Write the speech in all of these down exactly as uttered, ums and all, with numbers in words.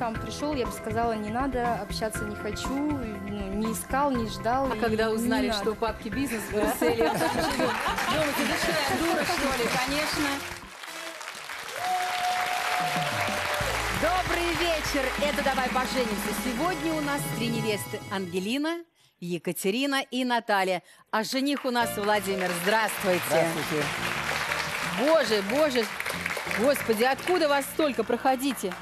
сам пришел, я бы сказала, не надо, общаться не хочу, ну, не искал, не ждал. А когда узнали, что у папки бизнес в Брюсселе, я там живу, думаете, да что я дура, что ли? Конечно. Добрый вечер, это «Давай поженимся». Сегодня у нас три невесты: Ангелина, Екатерина и Наталья. А жених у нас Владимир. Здравствуйте. Здравствуйте. Боже, боже, господи, откуда вас столько? Проходите.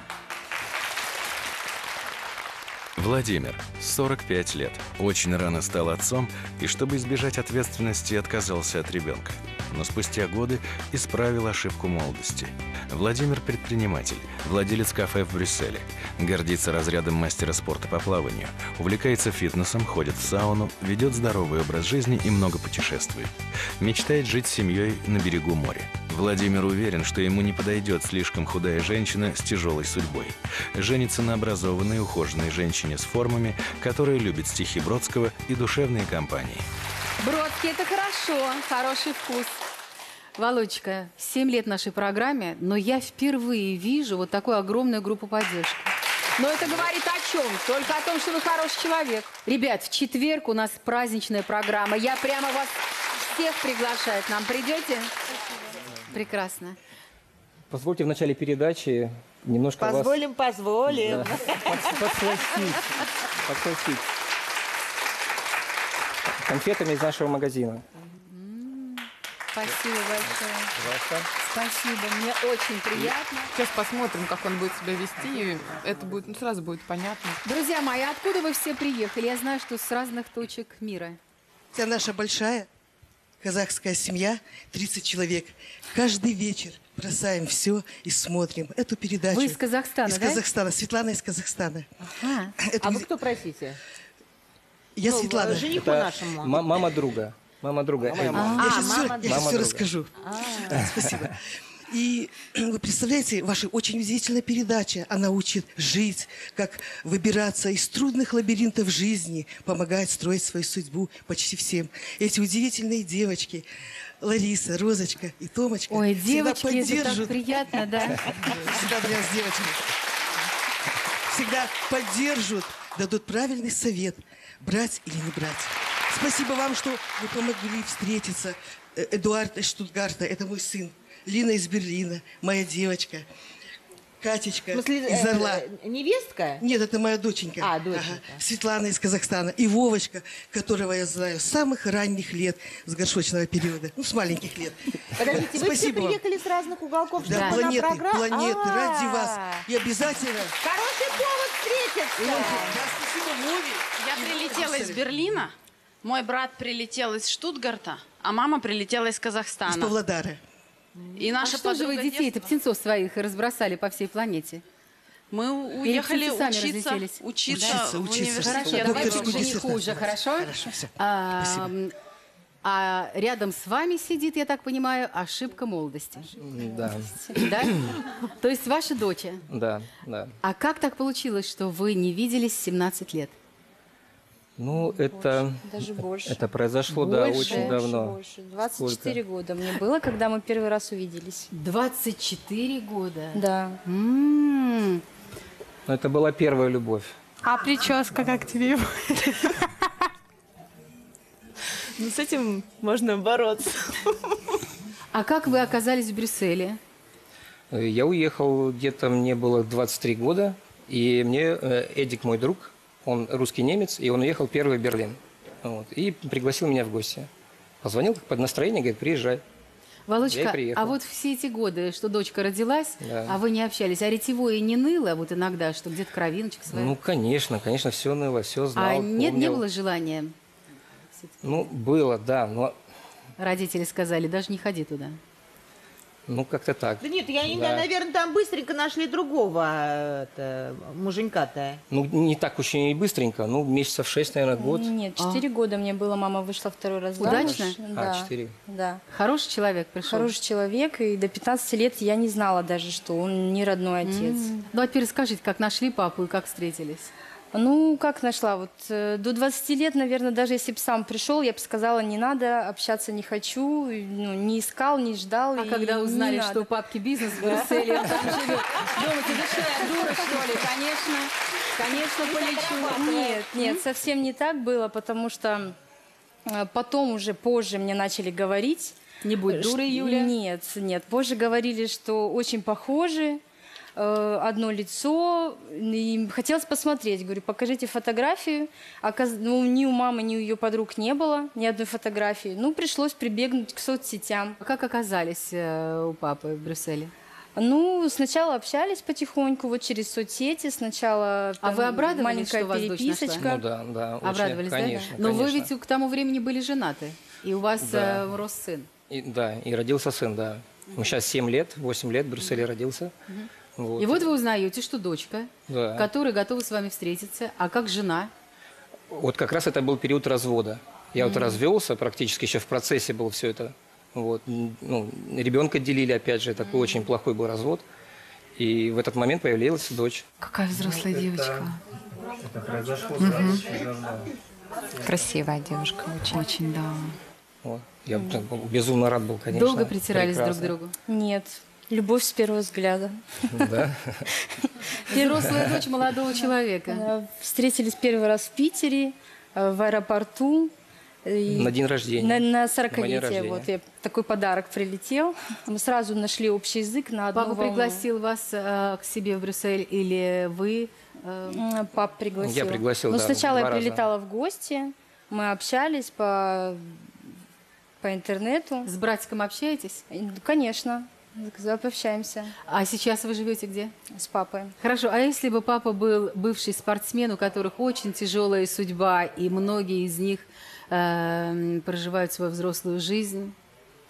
Владимир, сорок пять лет, очень рано стал отцом и, чтобы избежать ответственности, отказался от ребенка. Но спустя годы исправил ошибку молодости. Владимир – предприниматель, владелец кафе в Брюсселе, гордится разрядом мастера спорта по плаванию, увлекается фитнесом, ходит в сауну, ведет здоровый образ жизни и много путешествует. Мечтает жить с семьей на берегу моря. Владимир уверен, что ему не подойдет слишком худая женщина с тяжелой судьбой. Женится на образованной, ухоженной женщине с формами, которая любит стихи Бродского и душевные компании. Бродский – это хорошо, хороший вкус. Володечка, семь лет нашей программе, но я впервые вижу вот такую огромную группу поддержки. Но это говорит о чем? Только о том, что вы хороший человек. Ребят, в четверг у нас праздничная программа. Я прямо вас всех приглашаю. К нам придете? Прекрасно. Позвольте в начале передачи немножко позволим, вас... Позволим, позволим. Да, подсластить. Конфетами из нашего магазина. Спасибо большое. Спасибо, мне очень приятно. Сейчас посмотрим, как он будет себя вести, и это будет, ну, сразу будет понятно. Друзья мои, откуда вы все приехали? Я знаю, что с разных точек мира. Вся наша большая казахская семья, тридцать человек. Каждый вечер бросаем все и смотрим эту передачу. Вы из Казахстана, из да? Казахстана. Светлана из Казахстана. Ага. Это... А вы кто, простите? Я ну, Светлана. Жениху нашему. Мама друга. Мама друга. А, мама. Я сейчас а, все, мама я мама все расскажу. А. Да, спасибо. И вы представляете, ваша очень удивительная передача. Она учит жить, как выбираться из трудных лабиринтов жизни, помогает строить свою судьбу почти всем. Эти удивительные девочки, Лариса, Розочка и Томочка. Ой, девочки, это так приятно, да? Всегда для нас девочки. Всегда поддержат, дадут правильный совет, брать или не брать. Спасибо вам, что вы помогли встретиться. Эдуард из Штутгарта, это мой сын. Лина из Берлина, моя девочка. Катечка, смысле, из Орла. Невестка? Нет, это моя доченька. А, доченька. Ага. Светлана из Казахстана. И Вовочка, которого я знаю с самых ранних лет, с горшочного периода. Ну, с маленьких лет. Подождите, вы спасибо все приехали вам с разных уголков, чтобы да, планеты, программ... планеты, а-а-а, ради вас. И обязательно... Хороший повод встретиться! Да, спасибо, Вове. Я прилетела из Берлина. Мой брат прилетел из Штутгарта, а мама прилетела из Казахстана. Из Павлодара. И наша а что же вы детей-то, птенцов своих, разбросали по всей планете? Мы уехали учиться, учиться, учиться, учиться в университет. Хорошо, давайте жениху уже, хорошо? Хорошо, все. А, спасибо. А рядом с вами сидит, я так понимаю, ошибка молодости. Да. Да? То есть ваша дочь? Да, да. А как так получилось, что вы не виделись семнадцать лет? Ну, больше, это, даже больше. Это произошло, больше, да, очень давно. Больше. двадцать четыре сколько? Года мне было, когда мы первый раз увиделись. двадцать четыре года? Да. М-м-м. Но это была первая любовь. А прическа как тебе? Ну, с этим можно бороться. А как вы оказались в Брюсселе? Я уехал, где-то мне было двадцать три года, и мне Эдик, мой друг, он русский немец, и он уехал первый в Берлин. Вот, и пригласил меня в гости. Позвонил под настроение, говорит, приезжай. Володечка, а вот все эти годы, что дочка родилась, да, а вы не общались, а ретевое не ныло вот иногда, что где-то кровиночка своя? Ну, конечно, конечно, все ныло, все знал. А нет, помнил. Не было желания? Ну, было, да, но... Родители сказали, даже не ходи туда. Ну, как-то так. Да нет, я, да, наверное, там быстренько нашли другого муженька-то. Ну, не так уж и быстренько, ну, месяцев шесть, наверное, год. Нет, четыре а. года мне было, мама вышла второй раз замуж. Удачно? Да. А, четыре. Да. Хороший человек пришел? Хороший человек, и до пятнадцати лет я не знала даже, что он не родной отец. Mm. Ну, а теперь скажите, как нашли папу и как встретились? Ну, как нашла? Вот э, до двадцати лет, наверное, даже если бы сам пришел, я бы сказала, не надо, общаться не хочу, ну, не искал, не ждал. А когда узнали, что у папки бизнес в Брюсселе, он там живет, думаете, да что я дура, что ли? Конечно, конечно, полечу. Нет, нет, совсем не так было, потому что потом уже позже мне начали говорить. Не будь дурой, Юля. Нет, нет, позже говорили, что очень похожи. Одно лицо, и хотелось посмотреть. Говорю, покажите фотографию. Оказ... Ну, ни у мамы, ни у ее подруг не было, ни одной фотографии. Ну, пришлось прибегнуть к соцсетям. Как оказались у папы в Брюсселе? Ну, сначала общались потихоньку, вот через соцсети. Сначала там, а вы обрадовались, маленькая что переписочка. Ну, да, да, очень, обрадовались, конечно, да? Но конечно. Вы ведь к тому времени были женаты, и у вас да. рос сын. И, да, и родился сын, да. Ну, сейчас семь лет, восемь лет в Брюсселе родился. Вот. И вот вы узнаете, что дочка, да. которая готова с вами встретиться, а как жена? Вот как раз это был период развода. Я mm-hmm. вот развелся, практически еще в процессе было все это. Вот. Ну, ребенка делили, опять же, такой mm-hmm. очень плохой был развод. И в этот момент появилась дочь. Какая взрослая вот девочка. Это, это произошло mm-hmm. сразу. Красивая девушка очень. Очень, да. Вот. Я mm-hmm. безумно рад был, конечно. Долго притирались прекрасно. друг к другу? Нет. Любовь с первого взгляда. Да. Взрослая дочь молодого человека. Встретились первый раз в Питере, в аэропорту. На день рождения. На сорокалетие. Вот я такой подарок прилетел. Мы сразу нашли общий язык на одну волну. Папа пригласил вас к себе в Брюссель или вы? Папа пригласил. Я пригласил. Но сначала я прилетала в гости, мы общались по по интернету. С братиком общаетесь? Конечно. Общаемся. А сейчас вы живете где? С папой. Хорошо. А если бы папа был бывший спортсмен, у которых очень тяжелая судьба, и многие из них э, проживают свою взрослую жизнь?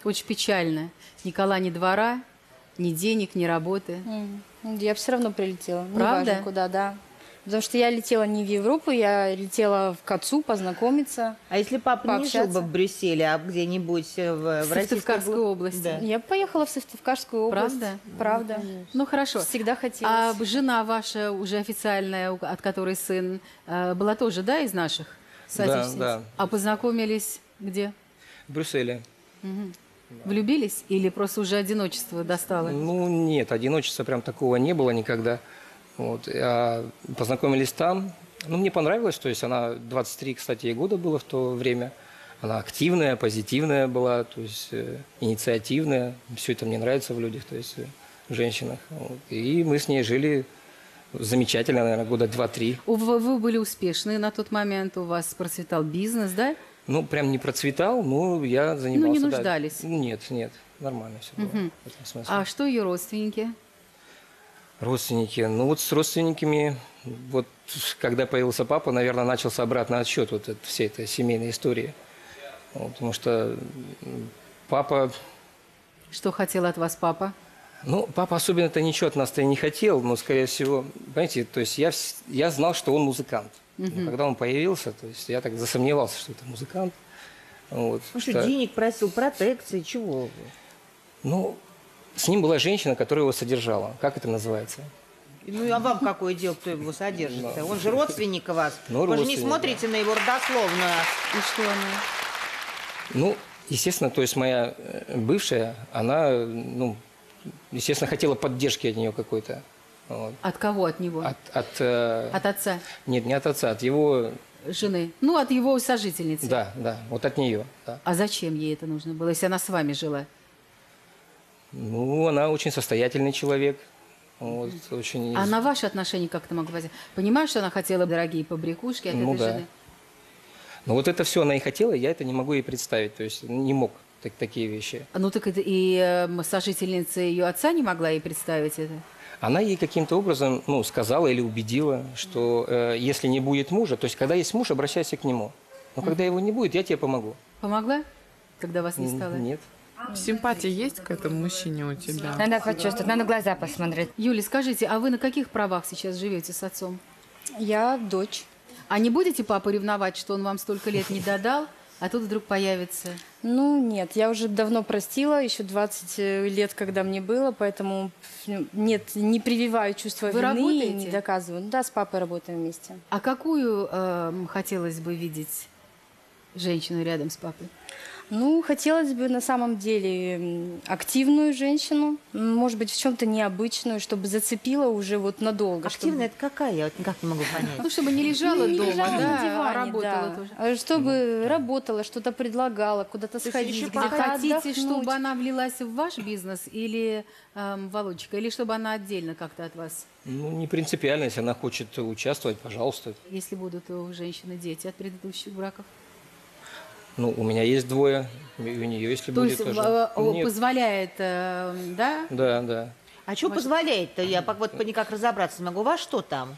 Очень печально. Ни кола, ни двора, ни денег, ни работы. Я все равно прилетела. Правда? Неважно куда, да. Потому что я летела не в Европу, я летела к отцу познакомиться. А если папа пообщаться? Не жил бы в Брюсселе, а где-нибудь в, в Сыктывкарскую область? Да. Я поехала в Сыктывкарскую область. Правда? Правда. Ну, ну хорошо. Всегда хотелось. А жена ваша уже официальная, от которой сын, была тоже, да, из наших соотечественниц? Да, да. А познакомились где? В Брюсселе. Угу. Да. Влюбились или просто уже одиночество достало? Ну нет, одиночества прям такого не было никогда. Вот, познакомились там. Ну, мне понравилось, то есть она двадцать три, кстати, ей года было в то время. Она активная, позитивная была, то есть э, инициативная. Все это мне нравится в людях, то есть э, в женщинах. Вот. И мы с ней жили замечательно, наверное, года два-три. Вы, вы были успешны на тот момент, у вас процветал бизнес, да? Ну, прям не процветал, но я занимался. Ну, не нуждались? Да. Нет, нет, нормально все было. Угу. В этом смысле. А что ее родственники? Родственники. Ну вот с родственниками, вот когда появился папа, наверное, начался обратный отсчет вот от всей этой семейной истории. Вот, потому что папа... Что хотел от вас папа? Ну, папа особенно-то ничего от нас-то и не хотел, но, скорее всего, понимаете, то есть я, я знал, что он музыкант. Угу. Но когда он появился, то есть я так засомневался, что это музыкант. Вот, ну что, что, денег просил, протекции, чего? Ну... С ним была женщина, которая его содержала. Как это называется? Ну, а вам какое дело, кто его содержит? Но. Он же родственник у вас. Но Вы же не смотрите да. на его родословную. И что она? Ну, естественно, то есть моя бывшая, она, ну, естественно, хотела поддержки от нее какой-то. Вот. От кого? От него? От, от, от отца? Нет, не от отца, от его... Жены? Ну, от его сожительницы. Да, да, вот от нее. Да. А зачем ей это нужно было, если она с вами жила? Ну, она очень состоятельный человек. Вот, очень... А на ваши отношения как это могло быть? Понимаешь, что она хотела дорогие побрякушки от ну, этой да. жены? Ну, вот это все она и хотела, я это не могу ей представить. То есть не мог так, такие вещи. Ну, так это и э, сожительница ее отца не могла ей представить это? Она ей каким-то образом ну, сказала или убедила, что э, если не будет мужа, то есть когда есть муж, обращайся к нему. Но когда его не будет, я тебе помогу. Помогла? Когда вас не стало? Нет. Симпатия есть к этому мужчине у тебя? Надо почувствовать, надо глаза посмотреть. Юля, скажите, а вы на каких правах сейчас живете с отцом? Я дочь. А не будете папу ревновать, что он вам столько лет не додал, А тут вдруг появится? Ну, нет, я уже давно простила, еще двадцать лет, когда мне было, поэтому нет, не прививаю чувство вины. Вы работаете? Не доказываю. Да, с папой работаем вместе. А какую э, хотелось бы видеть женщину рядом с папой? Ну, хотелось бы на самом деле активную женщину, может быть, в чем-то необычную, чтобы зацепила уже вот надолго. Активная чтобы... это какая? Я вот никак не могу понять. Ну, чтобы не лежала ну, дома, не лежала да, на диване, а работала да. тоже. Чтобы ну, работала, что-то предлагала, куда-то сходить, где-то хотите, отдохнуть. Чтобы она влилась в ваш бизнес или, эм, Володечка, или чтобы она отдельно как-то от вас? Ну, не принципиально, если она хочет участвовать, пожалуйста. Если будут у женщины дети от предыдущих браков? Ну, у меня есть двое, у нее, если то будет есть, тоже. Нет. Позволяет, да? Да, да. А что позволяет-то? Я вот никак разобраться не могу. У вас что там?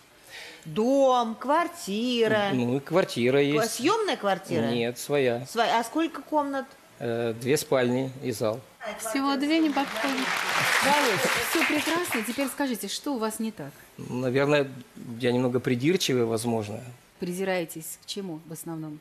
Дом, квартира? Ну, квартира есть. Съемная квартира? Нет, своя. своя. А сколько комнат? Э, две спальни и зал. Всего две не подходит. Да, все прекрасно. Теперь скажите, что у вас не так? Наверное, я немного придирчивый, возможно. Придираетесь к чему в основном?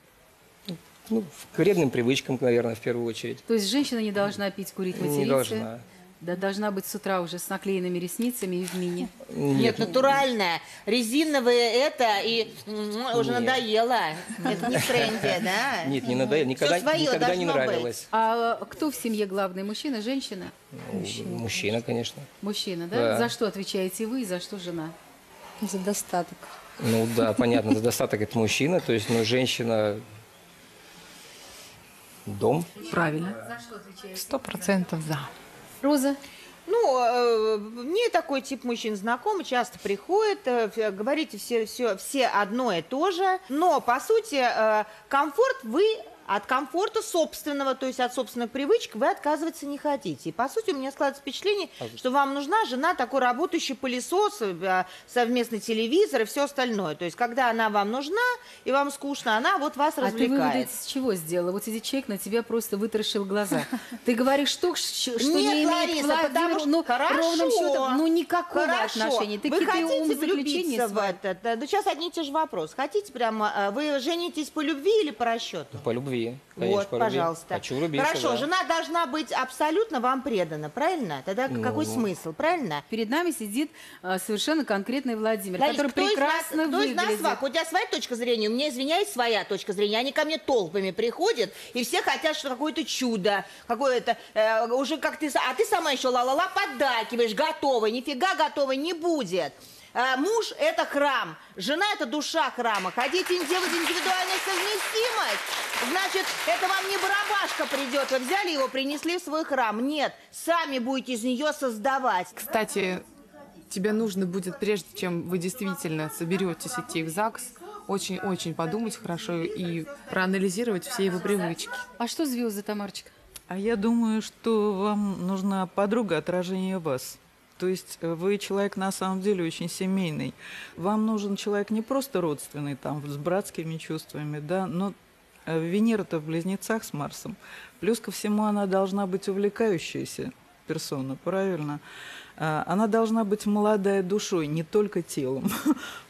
Ну, к вредным привычкам, наверное, в первую очередь. То есть женщина не должна пить, курить, материться? Не должна. Да, должна быть с утра уже с наклеенными ресницами и в мини. Нет, Нет натуральная. Резиновая это и Нет. уже надоело. Это не в тренде, да? Нет, не надоело. Никогда, никогда не нравилось. Быть. А кто в семье главный? Мужчина, женщина? Мужчина, Мужчина конечно. Мужчина, да? да? За что отвечаете вы и за что жена? За достаток. Ну да, понятно. За достаток это мужчина. То есть, ну, женщина... Дом. Правильно. Сто процентов за. Роза? Ну, мне такой тип мужчин знаком, часто приходит, говорите все, все, все одно и то же, но, по сути, комфорт вы... От комфорта собственного, то есть от собственных привычек, вы отказываться не хотите. И, по сути, у меня складывается впечатление, что вам нужна жена такой работающий пылесос, совместный телевизор и все остальное. То есть, когда она вам нужна и вам скучно, она вот вас а развлекает. А ты выводы с чего сделала? Вот сидит человек, на тебя просто вытаращил глаза. Ты говоришь то, что не имеет к ровным счетам, ну, никакого отношения. Ты какие-то умозаключения в это. Да сейчас одни и те же вопросы. Хотите прямо, вы женитесь по любви или по расчету? По любви. Конечно, вот, пожалуйста. Хочу рубиться, Хорошо, да. жена должна быть абсолютно вам предана, правильно? Тогда ну, какой ну. смысл, правильно? Перед нами сидит э, совершенно конкретный Владимир, Ларис, который кто прекрасно из нас, выглядит. Кто из нас, у тебя своя точка зрения, у меня, извиняюсь, своя точка зрения. Они ко мне толпами приходят, и все хотят, что какое-то чудо, какое-то, э, уже как ты, а ты сама еще ла-ла-ла поддакиваешь, готовой, нифига готовой не будет. Муж – это храм, жена – это душа храма. Хотите делать индивидуальную совместимость? Значит, это вам не барабашка придет. Вы взяли его, принесли в свой храм. Нет, сами будете из нее создавать. Кстати, тебе нужно будет, прежде чем вы действительно соберетесь идти в ЗАГС, очень-очень подумать хорошо и проанализировать все его привычки. А что звезд за Тамарчик? А я думаю, что вам нужна подруга отражения вас. То есть вы человек на самом деле очень семейный. Вам нужен человек не просто родственный, там, с братскими чувствами, да, но Венера-то в близнецах с Марсом. Плюс ко всему она должна быть увлекающаяся персона, правильно? Она должна быть молодая душой, не только телом.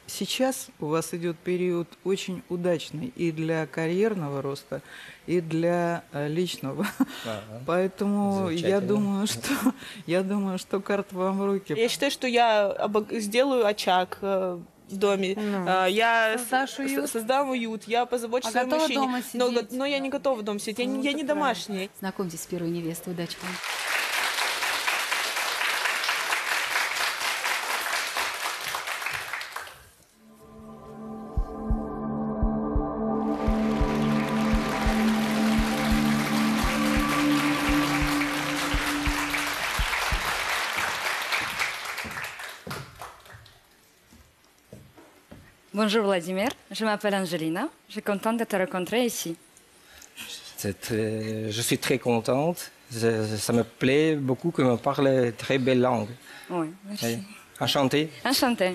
Сейчас у вас идет период очень удачный и для карьерного роста, и для личного. Ага. Поэтому я думаю, что, я думаю, что карта вам в руки. Я считаю, что я сделаю очаг в доме. Ну, я уют. создам уют, я позабочусь а о своем мужчине. Но, но я не готова дома сидеть, ну, я, я не домашняя. Знакомьтесь с первой невестой, удачи вам. Bonjour Vladimir, je m'appelle Angelina, je suis contente de te rencontrer ici. Très, je suis très contente, ça, ça me plaît beaucoup que me parle très belle langue. Oui, merci. Enchantée. Enchantée.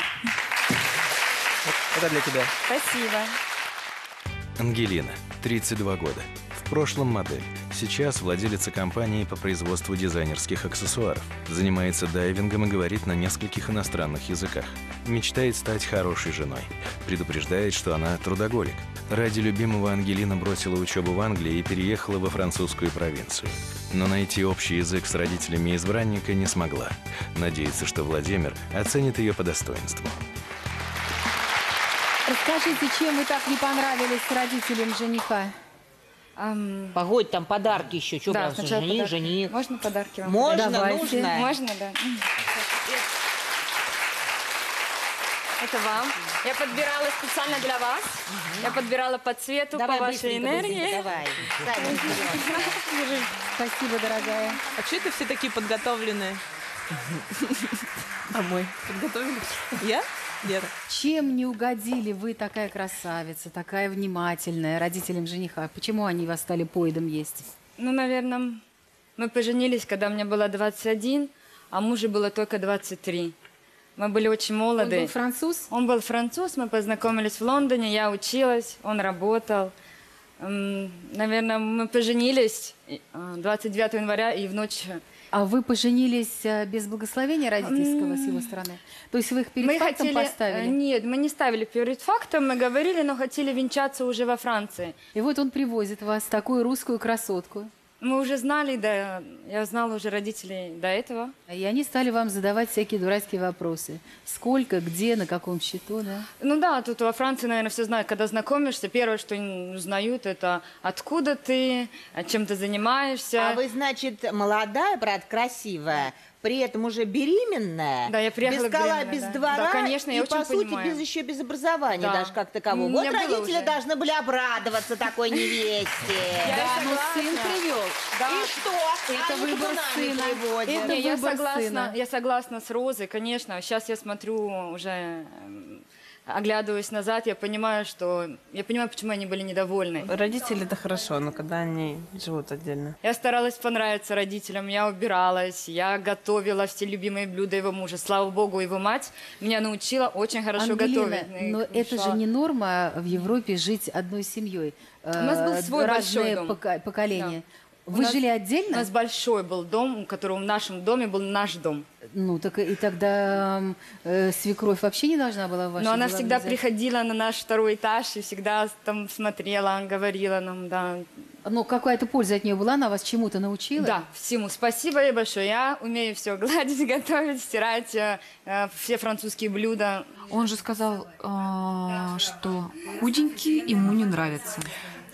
Это для тебя. Спасибо. Ангелина, тридцать два года. В прошлом модель. Сейчас владелица компании по производству дизайнерских аксессуаров. Занимается дайвингом и говорит на нескольких иностранных языках. Мечтает стать хорошей женой. Предупреждает, что она трудоголик. Ради любимого Ангелина бросила учебу в Англии и переехала во французскую провинцию. Но найти общий язык с родителями избранника не смогла. Надеется, что Владимир оценит ее по достоинству. Расскажите, чем вы так не понравились родителям жениха? Погодь, там подарки еще. Что да, прям жених, подарки. Жених. Можно подарки вам? Можно, давайте. Нужно. Можно, да. Это вам. Я подбирала специально для вас. Угу. Я подбирала по цвету, давай, по вашей энергии. Давай. Спасибо, дорогая. А что это все такие подготовленные? А мой? Подготовились? Я? Нет. Чем не угодили вы, такая красавица, такая внимательная, родителям жениха? Почему они вас стали поедом есть? Ну, наверное, мы поженились, когда мне было двадцать один, а мужу было только двадцать три. Мы были очень молоды. Он был француз? Он был француз, мы познакомились в Лондоне, я училась, он работал. Наверное, мы поженились двадцать девятого января и в ночь... А вы поженились без благословения родительского с его стороны? То есть вы их перед мы фактом хотели... поставили? Нет, мы не ставили перед фактом, мы говорили, но хотели венчаться уже во Франции. И вот он привозит вас, такую русскую красотку. Мы уже знали, да, я знала уже родителей до этого. И они стали вам задавать всякие дурацкие вопросы. Сколько, где, на каком счету, да? Ну да, тут во Франции, наверное, все знают. Когда знакомишься, первое, что узнают, это откуда ты, чем ты занимаешься. А вы, значит, молодая, брат, красивая, при этом уже беременная, да, я без скала, без да. двора, да, конечно, я и, по сути, понимаю. без еще без образования да. даже как такового. Вот родители уже. должны были обрадоваться такой невесте. Да, но сын привел. И что? Это выбор сына. Я согласна с Розой, конечно. Сейчас я смотрю уже... Оглядываясь назад, я понимаю, что... Я понимаю, почему они были недовольны. Родители это хорошо, но когда они живут отдельно. Я старалась понравиться родителям, я убиралась, я готовила все любимые блюда его мужа. Слава богу, его мать меня научила очень хорошо Ангелина, готовить. Но это же не норма в Европе жить одной семьей. У нас был свой большой дом. Разные поколения. Да. Вы нас, жили отдельно? У нас большой был дом, у которого в нашем доме был наш дом. Ну, так и тогда э, свекровь вообще не должна была в вашем доме. Но она всегда взять. приходила на наш второй этаж и всегда там смотрела, говорила нам, да. Но какая-то польза от нее была, она вас чему-то научила? Да, всему. Спасибо ей большое. Я умею все гладить, готовить, стирать, э, все французские блюда. Он же сказал, э, что худенькие ему не нравятся.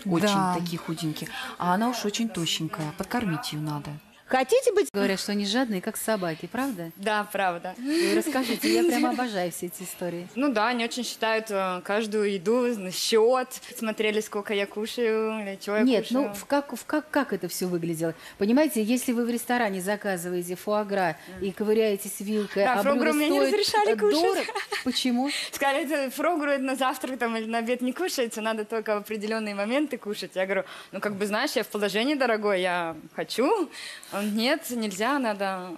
Очень да. такие худенькие. А она уж очень тощенькая. Подкормить ее надо. Хотите быть... Говорят, что они жадные, как собаки, правда? Да, правда. И расскажите, я прямо обожаю все эти истории. Ну да, они очень считают каждую еду на счет. Смотрели, сколько я кушаю, или чего я Нет, кушаю. Нет, ну в как, в как, как это все выглядело? Понимаете, если вы в ресторане заказываете фуагра и ковыряетесь вилкой, да, а блюдо мне не разрешали кушать. Почему? Сказали, фуагра на завтрак там, или на обед не кушается, надо только в определенные моменты кушать. Я говорю, ну как бы знаешь, я в положении, дорогой, я хочу... Нет, нельзя, надо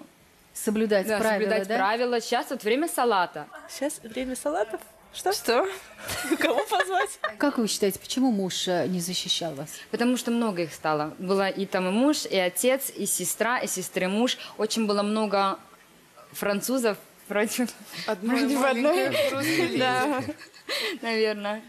соблюдать, да, правила, соблюдать да? правила. Сейчас вот время салата. Сейчас время салатов? Что? Что? Кого позвать? Как вы считаете, почему муж не защищал вас? Потому что много их стало. Было и там и муж, и отец, и сестра, и сестры муж. Очень было много французов против одной. Да, наверное.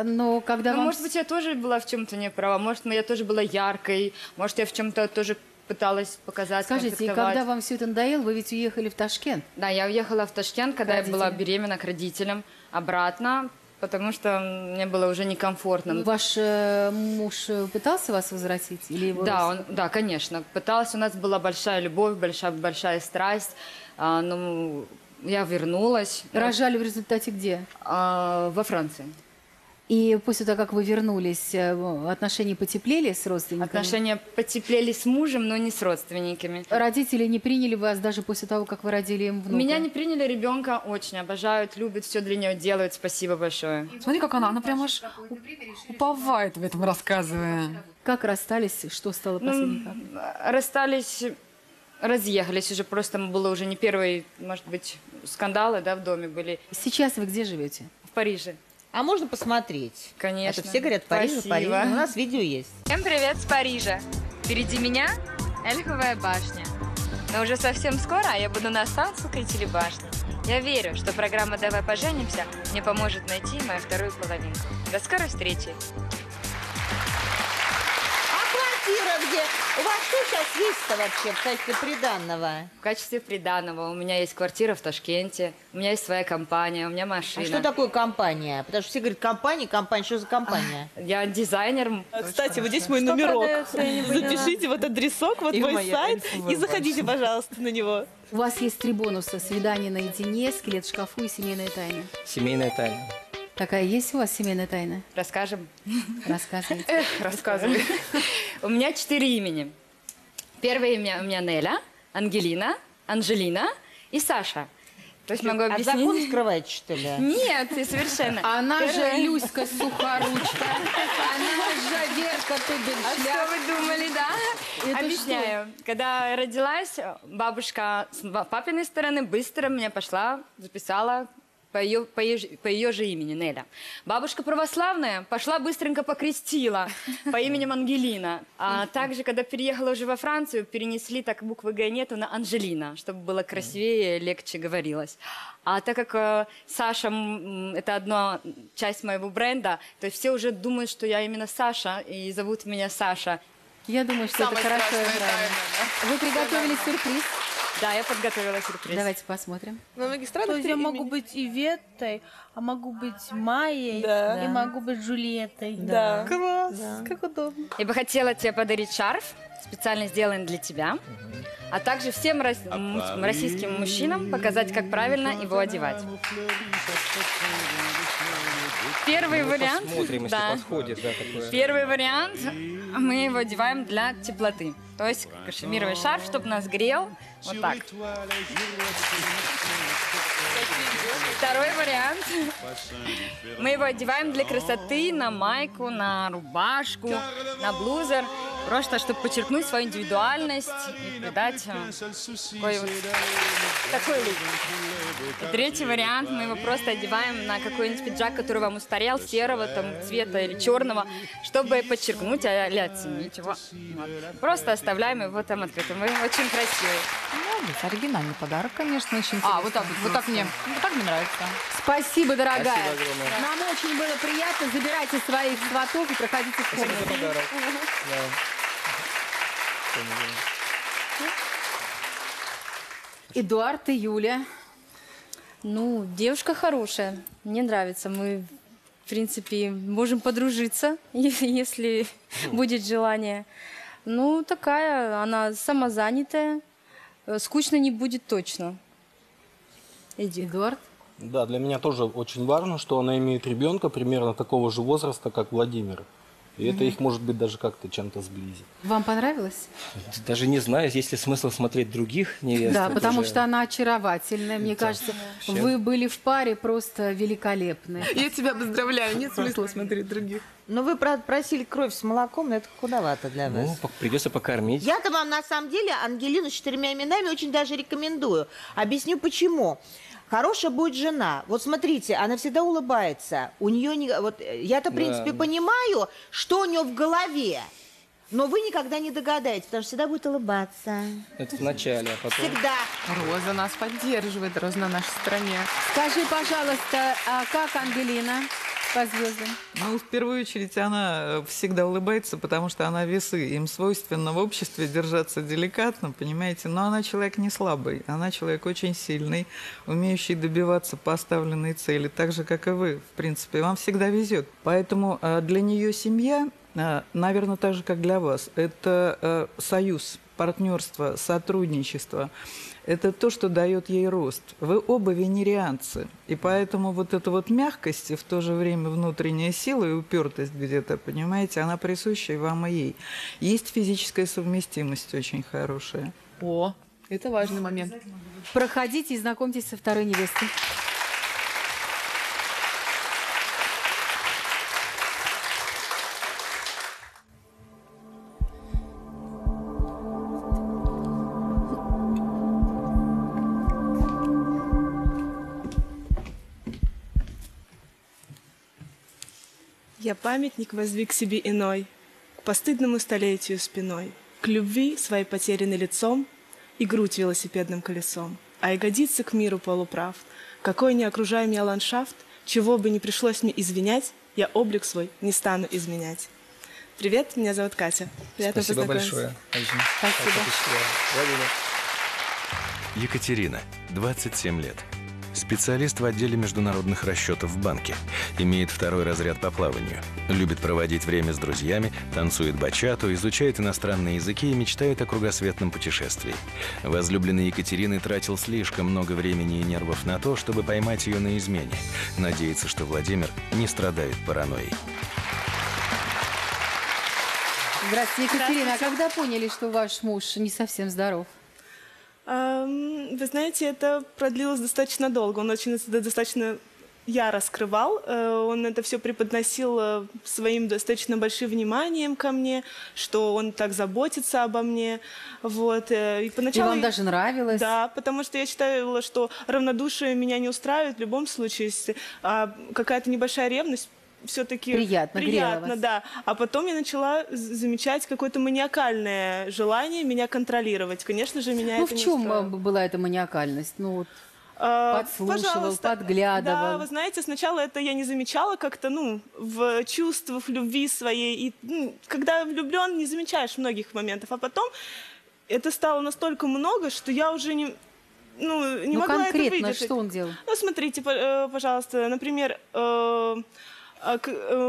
Но когда вам... Может быть, я тоже была в чем-то не права. Может, я тоже была яркой. Может, я в чем-то тоже... пыталась показать. Скажите, и когда вам все это надоело, вы ведь уехали в Ташкент? Да, я уехала в Ташкент, когда я была беременна, к родителям, обратно, потому что мне было уже некомфортно. Ваш э, муж пытался вас возвратить? Или его да, он, да, конечно, пытался. У нас была большая любовь, большая, большая страсть, а, ну, я вернулась. Рожали в результате где? А, во Франции. И после того, как вы вернулись, отношения потеплели с родственниками? Отношения потеплели с мужем, но не с родственниками. Родители не приняли вас даже после того, как вы родили им внука? Меня не приняли, ребенка очень обожают, любят, все для нее делают. Спасибо большое. Смотри, как она, она прям аж уповает в этом, рассказывая. Как расстались, что стало последним? Ну, расстались, разъехались уже, просто было уже не первые, может быть, скандалы, да, в доме были. Сейчас вы где живете? В Париже. А можно посмотреть? Конечно. Это все говорят Париж, Париж. У нас видео есть. Всем привет с Парижа. Впереди меня Эльфовая башня. Но уже совсем скоро я буду на Сан-Су-Кретели башне. Я верю, что программа «Давай поженимся» мне поможет найти мою вторую половинку. До скорой встречи! Где? У вас что сейчас есть-то вообще в качестве приданного? В качестве приданного у меня есть квартира в Ташкенте, у меня есть своя компания, у меня машина. А что такое компания? Потому что все говорят, компания, компания, что за компания? А, я дизайнер. А, кстати, хорошо. Вот здесь мой что номерок. Продается, запишите вот адресок, вот и мой сайт и заходите, пожалуйста, на него. У вас есть три бонуса: свидание наедине, скелет в шкафу и семейная тайна. Семейная тайна. Какая есть у вас семейная тайна? Расскажем. Рассказывайте. Эх, рассказывай. У меня четыре имени. Первое имя у меня Неля, Ангелина, Анжелина и Саша. То есть могу объяснить. А закон скрывает, что ли? Нет, совершенно. Она же Люська Сухоручка. Она же Верка Тубеншляк. А что вы думали, да? Объясняю. Когда родилась, бабушка с папиной стороны быстро меня пошла, записала... По ее, по, ее, по ее же имени, Неля. Бабушка православная пошла быстренько покрестила по имени Ангелина. А также, когда переехала уже во Францию, перенесли так буквы Г нету на Анжелина, чтобы было красивее, легче говорилось. А так как э, Саша – это одна часть моего бренда, то есть все уже думают, что я именно Саша, и зовут меня Саша. Я думаю, что самое это хорошо. Да. Вы приготовили сюрприз. Да, я подготовила сюрприз. Давайте посмотрим. На магистратуре я имени. Могу быть Иветтой, а могу быть Майей, да. И могу быть Джульеттой. Да. Да. Класс, да. Как удобно. Я бы хотела тебе подарить шарф, специально сделан для тебя, угу. А также всем рос... а российским мужчинам показать, как правильно его одевать. Первый мы вариант. Смотрим, если да. Подходит, да, такое. Первый вариант. Мы его одеваем для теплоты. То есть кашемировый шарф, чтобы нас грел. Вот так. Второй вариант. Мы его одеваем для красоты на майку, на рубашку, на блузер. Просто, чтобы подчеркнуть свою индивидуальность и придать такой вот такой лук. Третий вариант. Мы его просто одеваем на какой-нибудь пиджак, который вам устарел, серого там, цвета или черного, чтобы подчеркнуть или оценить его. Вот. Просто оставляем его там открытым. Очень красивый. Ну, оригинальный подарок, конечно, очень интересный. А, вот так, вот так мне, вот так мне нравится. Спасибо, дорогая. Спасибо, нам очень было приятно. Забирайте своих сватов и проходите в комнату. Спасибо за подарок. Эдуард и Юля. Ну, девушка хорошая. Мне нравится. Мы, в принципе, можем подружиться, если будет желание. Ну, такая, она самозанятая. Скучно не будет точно. Иди, Эдуард. Да, для меня тоже очень важно, что она имеет ребенка примерно такого же возраста, как Владимир. И mm-hmm. это их, может быть, даже как-то чем-то сблизит. Вам понравилось? Даже не знаю, есть ли смысл смотреть других невест. Да, потому уже... что она очаровательная, мне это... кажется. Чем? Вы были в паре просто великолепны. Я тебя поздравляю, нет смысла смотреть других. Но вы просили кровь с молоком, но это худовато для вас. Ну, придется покормить. Я-то вам, на самом деле, Ангелину с четырьмя именами очень даже рекомендую. Объясню, почему. Хорошая будет жена. Вот смотрите, она всегда улыбается. У нее не... вот я-то, в принципе, да. понимаю, что у нее в голове. Но вы никогда не догадаетесь, потому что всегда будет улыбаться. Это вначале, а потом... Всегда. Роза нас поддерживает, Роза на нашей стране. Скажи, пожалуйста, а как Ангелина по звездам? Ну, в первую очередь, она всегда улыбается, потому что она весы. Им свойственно в обществе держаться деликатно, понимаете? Но она человек не слабый. Она человек очень сильный, умеющий добиваться поставленной цели, так же, как и вы, в принципе. Вам всегда везет. Поэтому для нее семья... Наверное, так же, как для вас. Это союз, партнерство, сотрудничество. Это то, что дает ей рост. Вы оба венерианцы. И поэтому вот эта вот мягкость и в то же время внутренняя сила и упертость где-то, понимаете, она присуща и вам, и ей. Есть физическая совместимость очень хорошая. О, это важный момент. Проходите и знакомьтесь со второй невестой. Я памятник воздвиг себе иной, к постыдному столетию спиной, к любви своей потерянной лицом и грудь велосипедным колесом. а и годится к миру полуправ. Какой не окружай меня ландшафт, чего бы ни пришлось мне извинять, я облик свой не стану изменять. Привет, меня зовут Катя. Приятно Спасибо большое. Спасибо. Спасибо. Екатерина, двадцать семь лет. Специалист в отделе международных расчетов в банке. Имеет второй разряд по плаванию. Любит проводить время с друзьями, танцует бачату, изучает иностранные языки и мечтает о кругосветном путешествии. Возлюбленный Екатерины тратил слишком много времени и нервов на то, чтобы поймать ее на измене. Надеется, что Владимир не страдает паранойей. Здравствуйте, Екатерина. Здравствуйте. А когда поняли, что ваш муж не совсем здоров? Вы знаете, это продлилось достаточно долго. Он очень достаточно яро скрывал. Он это все преподносил своим достаточно большим вниманием ко мне, что он так заботится обо мне. Вот. И, поначалу... И вам даже нравилось? Да, потому что я считала, что равнодушие меня не устраивает в любом случае. А какая-то небольшая ревность все-таки приятно, приятно да. А потом я начала замечать какое-то маниакальное желание меня контролировать. Конечно же, меня ну, это не устроило. Ну, в чем была эта маниакальность? Ну, вот, а, подслушивал, пожалуйста. Подглядывал. Да, вы знаете, сначала это я не замечала как-то, ну, в чувствах, в любви своей. И, ну, когда влюблен, не замечаешь многих моментов. А потом это стало настолько много, что я уже не... Ну, не ну, могла это выдержать. Конкретно, что он делал? Ну, смотрите, пожалуйста, например...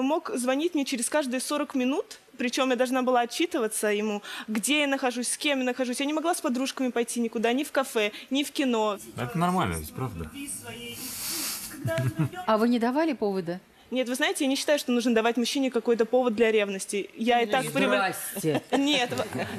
мог звонить мне через каждые сорок минут, причем я должна была отчитываться ему, где я нахожусь, с кем я нахожусь. Я не могла с подружками пойти никуда, ни в кафе, ни в кино. Это нормально, ведь правда. А вы не давали повода? Нет, вы знаете, я не считаю, что нужно давать мужчине какой-то повод для ревности. Я и так привлекательна. Нет,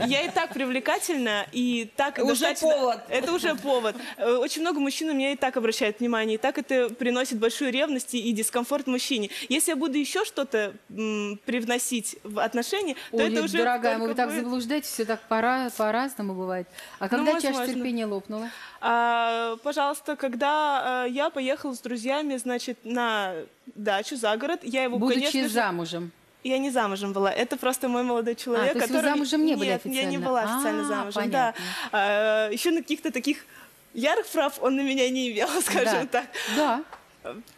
я и так привлекательна, и так уже повод. Это уже повод. Очень много мужчин у меня и так обращают внимание, и так это приносит большую ревность и дискомфорт мужчине. Если я буду еще что-то привносить в отношения, то Ой, это уже. Дорогая, мы вы так заблуждаетесь, все так по-разному бывает. А когда ну, чаша терпения лопнула? А, пожалуйста, когда я поехала с друзьями, значит, на дачу за город, я его, Будучи конечно же... замужем? Я не замужем была, это просто мой молодой человек, а, то есть который... вы замужем не были официально? Нет, я не была официально а, замужем, понятно. Да. А, еще на каких-то таких ярых прав он на меня не имел, скажем да. так. Да.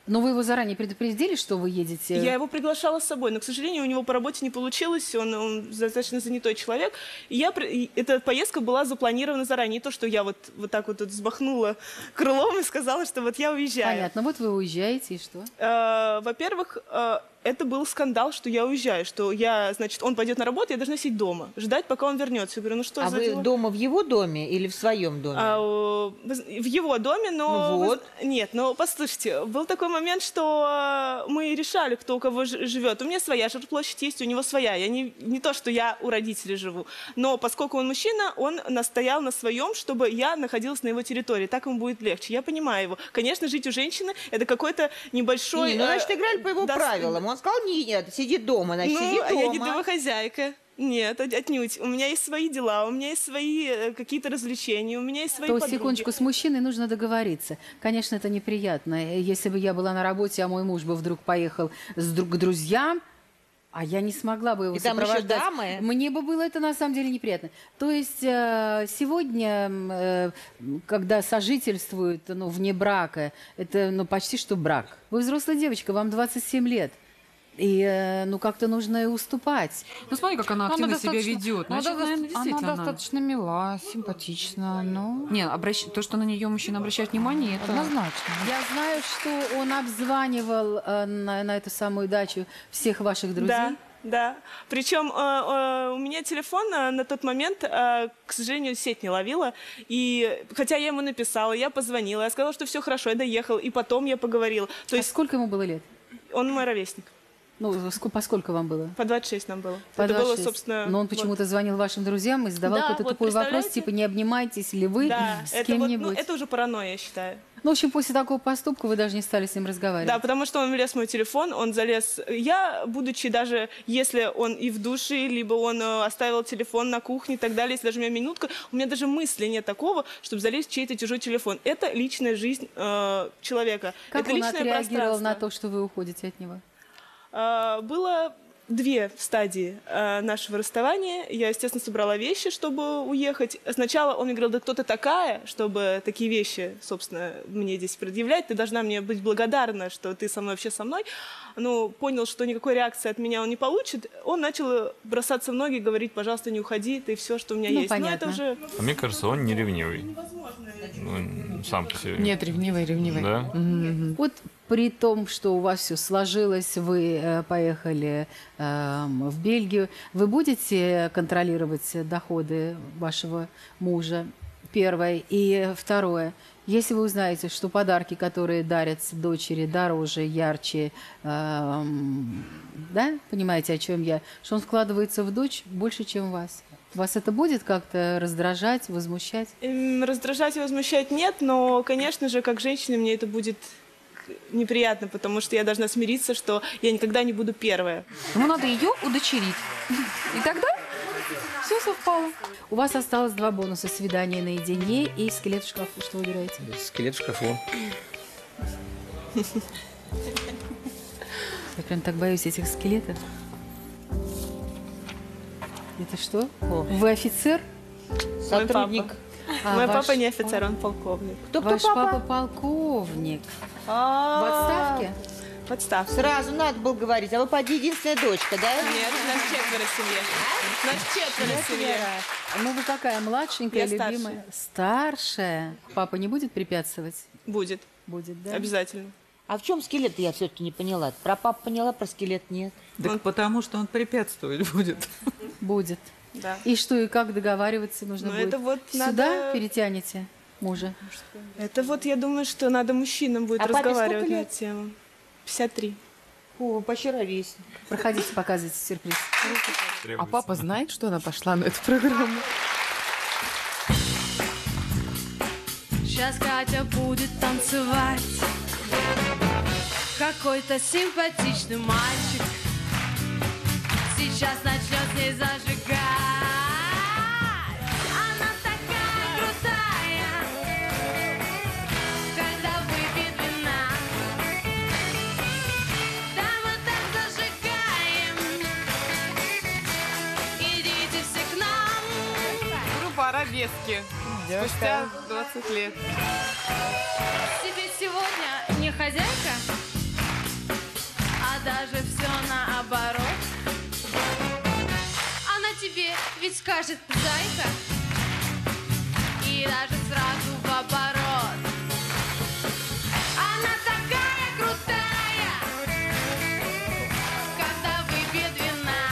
Но вы его заранее предупредили, что вы едете? Я его приглашала с собой, но, к сожалению, у него по работе не получилось, он, он достаточно занятой человек. И я, и эта поездка была запланирована заранее, не то, что я вот, вот так вот взмахнула крылом и сказала, что вот я уезжаю. Понятно, вот вы уезжаете, и что? Э, во-первых, э, это был скандал, что я уезжаю, что я, значит, он пойдет на работу, я должна сидеть дома, ждать, пока он вернется. Я говорю, ну что а за вы дела? Дома в его доме или в своем доме? А, в его доме, но... Ну вот. Нет, но послушайте, был такой момент, что мы решали, кто у кого живет. У меня своя жилплощадь есть, у него своя. Я не, не то, что я у родителей живу. Но поскольку он мужчина, он настоял на своем, чтобы я находилась на его территории. Так ему будет легче. Я понимаю его. Конечно, жить у женщины это какой-то небольшой... Не, ну, значит, играли по его да, правилам. Он сказал, не, нет, сиди дома, значит, ну, сиди дома. Я не домохозяйка. Нет, отнюдь. У меня есть свои дела, у меня есть свои какие-то развлечения, у меня есть свои подруги. То, секундочку, с мужчиной нужно договориться. Конечно, это неприятно. Если бы я была на работе, а мой муж бы вдруг поехал с друг к друзьям, а я не смогла бы его сопровождать. Мне бы было это на самом деле неприятно. То есть сегодня, когда сожительствуют ну, вне брака, это ну, почти что брак. Вы взрослая девочка, вам двадцать семь лет. И, ну, как-то нужно и уступать. Ну, смотри, как она активно она себя ведет. Значит, она, наверное, она достаточно она... мила, симпатична, но... Не, обращ... то, что на нее мужчина обращает внимание, это... Однозначно. Я знаю, что он обзванивал э, на, на эту самую дачу всех ваших друзей. Да. Да, причем э, э, у меня телефон э, на тот момент, э, к сожалению, сеть не ловила, и хотя я ему написала, я позвонила, я сказала, что все хорошо, я доехал, и потом я поговорила. То а есть... сколько ему было лет? Он мой ровесник. Ну, по сколько вам было? По двадцать шесть нам было. По это было, собственно... Но он почему-то вот. Звонил вашим друзьям и задавал да, какой-то вот, такой вопрос, типа, не обнимаетесь ли вы да, с кем-нибудь? Вот, ну, это уже паранойя, я считаю. Ну, в общем, после такого поступка вы даже не стали с ним разговаривать. Да, потому что он влез в мой телефон, он залез... Я, будучи даже, если он и в душе, либо он оставил телефон на кухне и так далее, если даже у меня минутка, у меня даже мысли нет такого, чтобы залезть в чей-то чужой телефон. Это личная жизнь э, человека. Как это он отреагировал на то, что вы уходите от него? Было две стадии э, нашего расставания. Я, естественно, собрала вещи, чтобы уехать. Сначала он мне говорил, да кто ты такая, чтобы такие вещи, собственно, мне здесь предъявлять. Ты должна мне быть благодарна, что ты со мной вообще со мной. Ну, понял, что никакой реакции от меня он не получит. Он начал бросаться в ноги, говорить, пожалуйста, не уходи, ты все, что у меня ну, есть. Понятно. Но это уже... А мне кажется, он не ревнивый. Невозможно. Ну, сам по себе. Нет, ревнивый, ревнивый. Да? Mm-hmm. Вот. При том, что у вас все сложилось, вы поехали э, в Бельгию, вы будете контролировать доходы вашего мужа? Первое. И второе. Если вы узнаете, что подарки, которые дарят дочери, дороже, ярче, э, да, понимаете, о чем я, что он вкладывается в дочь больше, чем в вас. Вас это будет как-то раздражать, возмущать? Раздражать и возмущать нет, но, конечно же, как женщина, мне это будет... неприятно, потому что я должна смириться, что я никогда не буду первая. Ему надо ее удочерить. И тогда все совпало. У вас осталось два бонуса. Свидание наедине и скелет в шкафу. Что вы выбираете? Скелет в шкафу. Я прям так боюсь этих скелетов. Это что? Вы офицер? Сотрудник. А, мой папа не офицер, папа? Он полковник. Кто, кто ваш папа? папа полковник. А -а -а. В отставке? В отставке. Сразу надо было говорить. А вы, поди, единственная дочка, да? Нет, у нас четверо в семье. У нас четверо в семье. Ну, вы какая, младшенькая, любимая? Старшая. Папа не будет препятствовать? Будет. Будет, да? Обязательно. А в чем скелет, я все-таки не поняла. Про папу поняла, про скелет нет. Так потому что он препятствовать будет. Будет. Да. И что, и как договариваться нужно Но будет? Это вот Сюда надо... перетянете мужа? Это вот, я думаю, что надо мужчинам будет а разговаривать на эту тему. пятьдесят три. О, почти ровесник. Проходите, показывайте сюрприз. А папа знает, что она пошла на эту программу? Сейчас Катя будет танцевать. Какой-то симпатичный мальчик сейчас начнет с ней зажигать. Робески. Спустя двадцать лет. Тебе сегодня не хозяйка, а даже все наоборот. Она тебе ведь скажет зайка, и даже сразу в оборот. Она такая крутая, когда выпьет вина.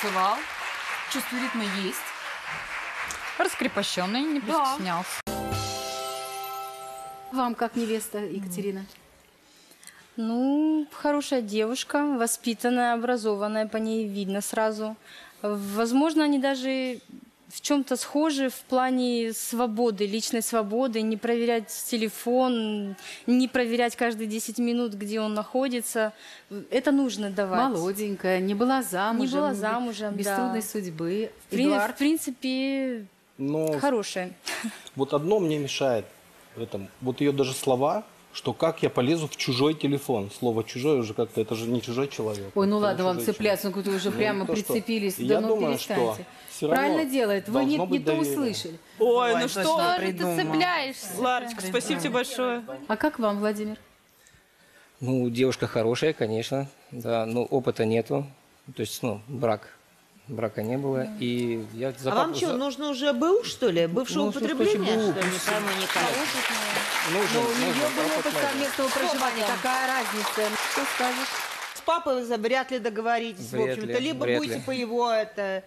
Танцевал, чувство ритма есть, раскрепощенный, не притеснялся. Вам как невеста, Екатерина? Ну, хорошая девушка, воспитанная, образованная, по ней видно сразу. Возможно, они даже в чем-то схожи в плане свободы, личной свободы, не проверять телефон, не проверять каждые десять минут, где он находится. Это нужно давать. Молоденькая, не была замужем. Не была замужем, без да. трудной судьбы. В, Эдуард, в принципе, но хорошая. Вот одно мне мешает в этом. Вот ее даже слова, что как я полезу в чужой телефон. Слово «чужой» уже как-то, это же не чужой человек. Ой, ну ладно вам цепляться, ну, вы уже ну, прямо то, прицепились. Что... Да, я ну, думаю, перестаньте. Что... Правильно делает, вы не, не то услышали. Ой, Ой ну что, что ты цепляешься? Ларочка, придумал. Спасибо тебе большое. А как вам, Владимир? Ну, девушка хорошая, конечно, да, но опыта нету, то есть, ну, брак. Брака не было, да. и я... За а папу, вам что, за... нужно уже БУ, что ли? Бывшего ну, употребления? Ну, у нее был опыт совместного проживания, какая разница? Что скажешь? С папой вы вряд ли договоритесь, вряд в общем-то, либо будете ли. по его... это.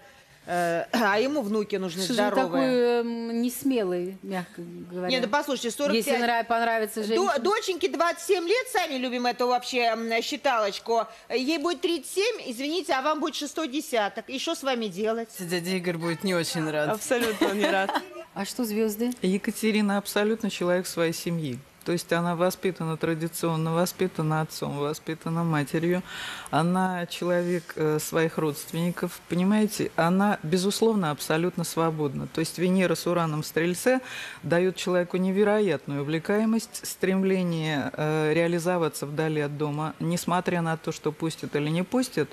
А ему внуки нужны что здоровые. Что же такой э, несмелый, мягко говоря. Нет, да послушайте, сорок пять... Если нрав... понравится женщина... До, доченьке двадцать семь лет, сами любим эту вообще считалочку. Ей будет тридцать семь, извините, а вам будет шестой десяток. И что с вами делать? Дядя Игорь будет не очень рад. Абсолютно не рад. А что звезды? Екатерина абсолютно человек своей семьи. То есть она воспитана традиционно, воспитана отцом, воспитана матерью. Она человек своих родственников, понимаете? Она, безусловно, абсолютно свободна. То есть Венера с Ураном в Стрельце дает человеку невероятную увлекаемость, стремление реализоваться вдали от дома, несмотря на то, что пустят или не пустят,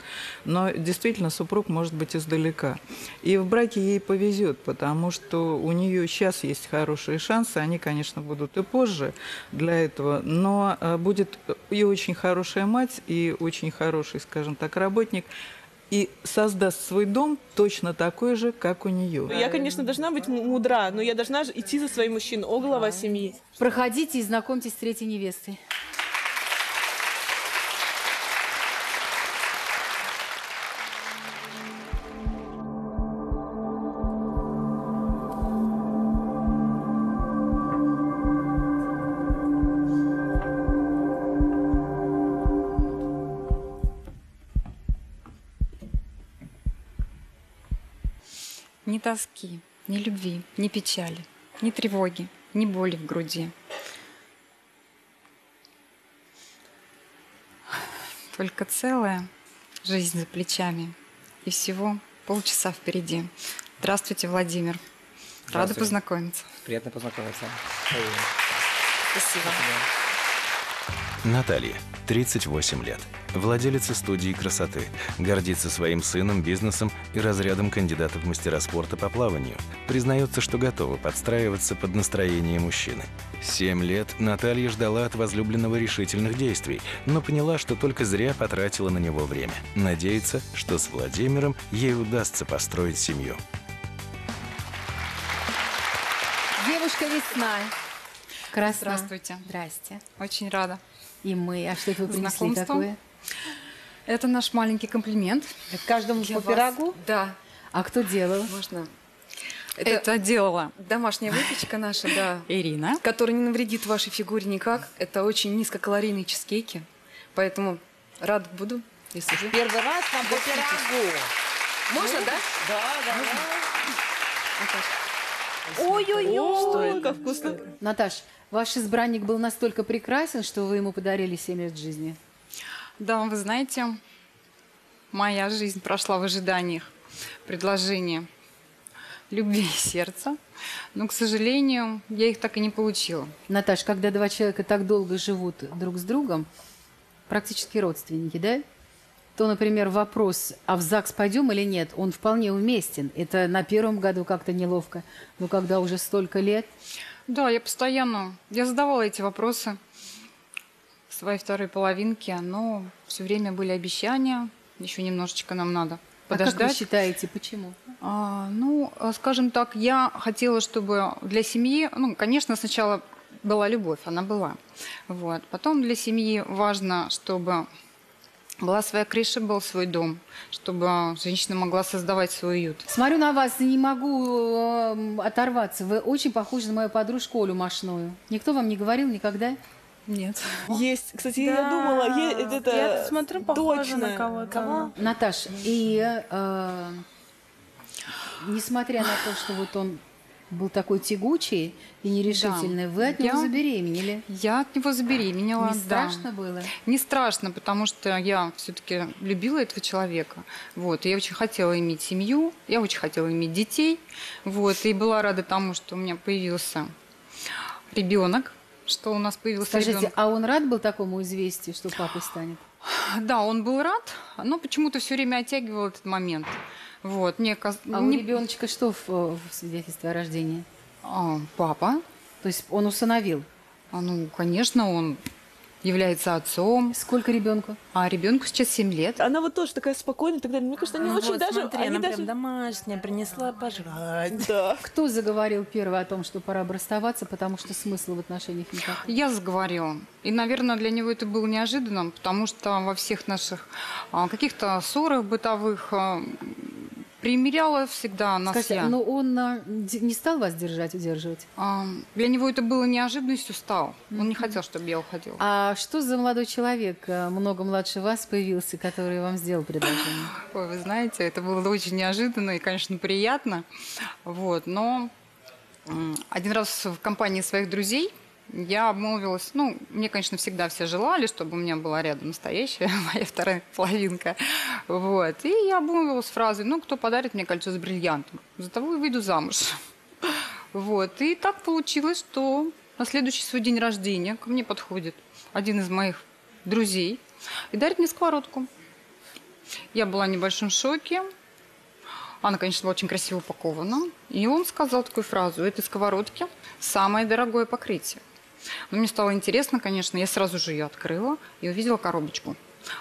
но действительно супруг может быть издалека. И в браке ей повезет, потому что у нее сейчас есть хорошие шансы, они, конечно, будут и позже, для этого, но будет и очень хорошая мать, и очень хороший, скажем так, работник, и создаст свой дом точно такой же, как у нее. Я, конечно, должна быть мудра, но я должна идти за своим мужчиной, о глава семьи. Проходите и знакомьтесь с третьей невестой. Ни тоски, ни любви, ни печали, ни тревоги, ни боли в груди. Только целая жизнь за плечами и всего полчаса впереди. Здравствуйте, Владимир. Здравствуй. Рада познакомиться. Приятно познакомиться. Спасибо. Спасибо. Наталья, тридцать восемь лет. Владелица студии красоты, гордится своим сыном, бизнесом и разрядом кандидата в мастера спорта по плаванию. Признается, что готова подстраиваться под настроение мужчины. Семь лет Наталья ждала от возлюбленного решительных действий, но поняла, что только зря потратила на него время. Надеется, что с Владимиром ей удастся построить семью. Девушка весна. Красна. Здравствуйте. Здрасте. Очень рада. И мы. А что это вы принесли такое? Это наш маленький комплимент. Это каждому по пирогу? Да. А кто делал? Можно. Это, это делала домашняя выпечка наша, да. Ирина. Которая не навредит вашей фигуре никак. Это очень низкокалорийные чизкейки. Поэтому рад буду, если вы... Первый раз вам по пирогу. Можно, да? Да, да. Ой-ой-ой, как вкусно. Наташ, ваш избранник был настолько прекрасен, что вы ему подарили семь лет жизни. Да, вы знаете, моя жизнь прошла в ожиданиях предложения любви и сердца, но, к сожалению, я их так и не получила. Наташ, когда два человека так долго живут друг с другом, практически родственники, да, то, например, вопрос, а в ЗАГС пойдем или нет, он вполне уместен. Это на первом году как-то неловко, но когда уже столько лет... Да, я постоянно, я задавала эти вопросы своей второй половинке, но все время были обещания, еще немножечко нам надо подождать. А как вы считаете, почему? А, ну, скажем так, я хотела, чтобы для семьи, ну, конечно, сначала была любовь, она была, вот. Потом для семьи важно, чтобы была своя крыша, был свой дом, чтобы женщина могла создавать свой уют. Смотрю на вас и не могу оторваться, вы очень похожи на мою подружку Олю Машную. Никто вам не говорил никогда? Нет. Есть. Кстати, да. Я думала, есть, это я смотрю, похоже на кого-то. Наташ, и э, несмотря на то, что вот он был такой тягучий и нерешительный, да. Вы от него я, забеременели? Я от него забеременела. Не страшно да. было? Не страшно, потому что я все-таки любила этого человека. Вот, я очень хотела иметь семью, я очень хотела иметь детей. Вот, и была рада тому, что у меня появился ребенок. Что у нас появился Скажите, ребенок. А он рад был такому известию, что папой станет? Да, он был рад, но почему-то все время оттягивал этот момент. Вот, мне каз... А не... у ребеночка что в, в свидетельстве о рождении? А, папа. То есть он усыновил? А, ну, конечно, он является отцом. Сколько ребенку? А ребенку сейчас семь лет. Она вот тоже такая спокойная, тогда мне кажется, они а, очень вот, даже... Смотри, они она даже... прям домашняя, принесла пожрать. Да. Кто заговорил первый о том, что пора бы расставаться, потому что смысла в отношениях никакого? Я заговорила. И, наверное, для него это было неожиданно, потому что во всех наших каких-то ссорах бытовых примеряла всегда нас. Скажите, я. Но он не стал вас держать, удерживать? А, для него это было неожиданностью, стал. Mm-hmm. Он не хотел, чтобы я уходила. А что за молодой человек, много младше вас, появился, который вам сделал предложение? Ой, вы знаете, это было очень неожиданно и, конечно, приятно. Вот, но один раз в компании своих друзей Я обмолвилась, ну, мне, конечно, всегда все желали, чтобы у меня была рядом настоящая моя вторая половинка. Вот. И я обмолвилась фразой, ну, кто подарит мне кольцо с бриллиантом, за того и выйду замуж. Вот. И так получилось, что на следующий свой день рождения ко мне подходит один из моих друзей и дарит мне сковородку. Я была в небольшом шоке. Она, конечно, была очень красиво упакована. И он сказал такую фразу: «Этой сковородке самое дорогое покрытие». Но мне стало интересно, конечно, я сразу же ее открыла и увидела коробочку.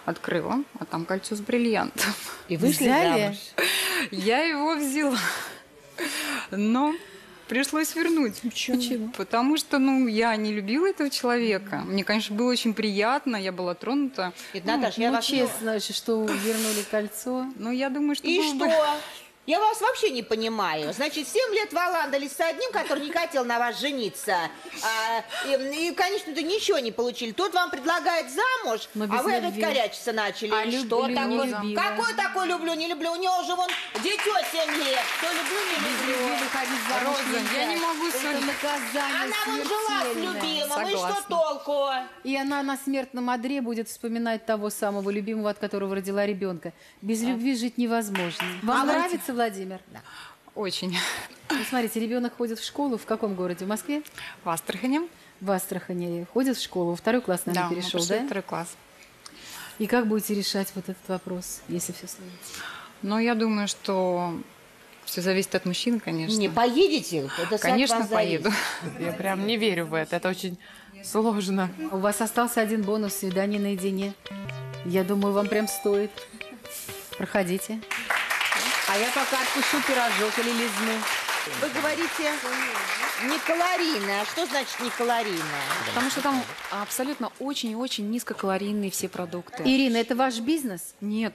Открыла, а там кольцо с бриллиантом. И вы взяли? Я его взяла, но пришлось вернуть. Почему? Потому что, ну, я не любила этого человека. Мне, конечно, было очень приятно, я была тронута. Ведь, ну, Наташа, ну, я вас... честно, что вернули кольцо. Ну, я думаю, что... И что? Бы... Я вас вообще не понимаю. Значит, семь лет валандались с одним, который не хотел на вас жениться. А, и, и, конечно-то, ничего не получили. Тот вам предлагает замуж, а вы опять корячиться начали. А что такое? Какой такой люблю, не люблю? У него уже вон дитё семь лет. Кто люблю, не люблю. Роза, я не могу сегодня наказание. Она вон жила с любимым, и что толку? И она на смертном одре будет вспоминать того самого любимого, от которого родила ребенка. Без любви жить невозможно. Вам нравится, Владимир? Да. Очень. Ну, смотрите, ребенок ходит в школу. В каком городе? В Москве? В Астрахани. В Астрахани. Ходит в школу. Второй класс, наверное, да, перешел, да? Второй класс. И как будете решать вот этот вопрос, если все сложится? Ну, я думаю, что все зависит от мужчин, конечно. Не поедете? Это конечно, поеду. Я прям не верю в это. Это очень сложно. У вас остался один бонус — свидание наедине. Я думаю, вам прям стоит. Проходите. А я пока отпущу пирожок или лизну. Вы говорите некалорийное. А что значит некалорийное? Потому что там абсолютно очень и очень низкокалорийные все продукты. Ирина, это ваш бизнес? Нет.